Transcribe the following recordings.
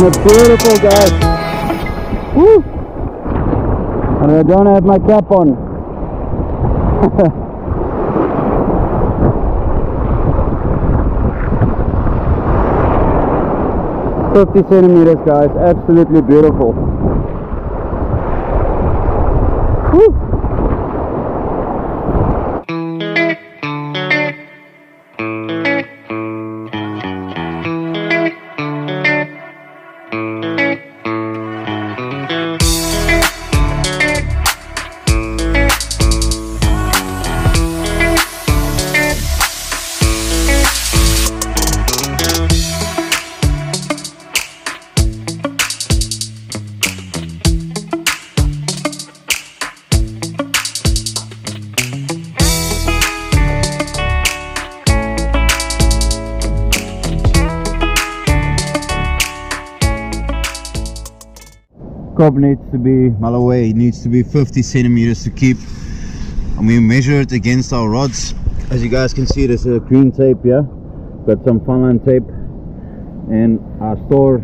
It's beautiful, guys. Woo! And I don't have my cap on. 50 centimeters, guys. Absolutely beautiful. Woo! Kob needs to be, Mulloway needs to be 50 centimeters to keep, and we measure it against our rods. As you guys can see, there's a green tape here, got some fun line tape, and I store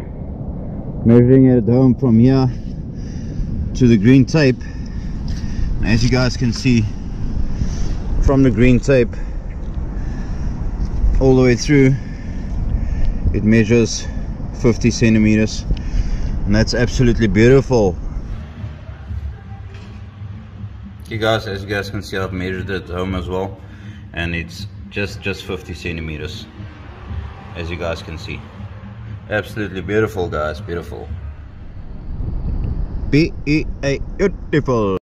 measuring it at home from here to the green tape. And as you guys can see, from the green tape all the way through, it measures 50 centimeters. And that's absolutely beautiful. Okay guys, as you guys can see, I've measured it at home as well, and it's just 50 centimeters, as you guys can see. Absolutely beautiful, guys. Beautiful. Beautiful.